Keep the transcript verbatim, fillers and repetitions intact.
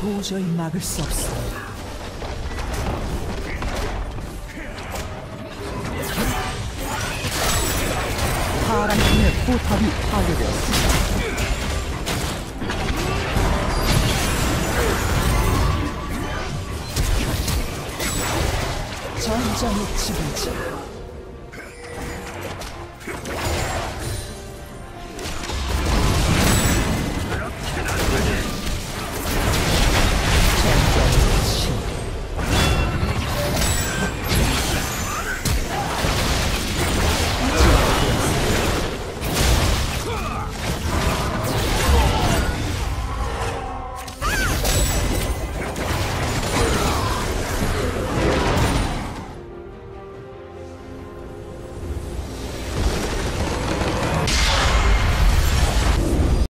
도저히 막을 수 없습니다. 파란 팀의 포탑이 파괴되었습니다. 전장의 지배자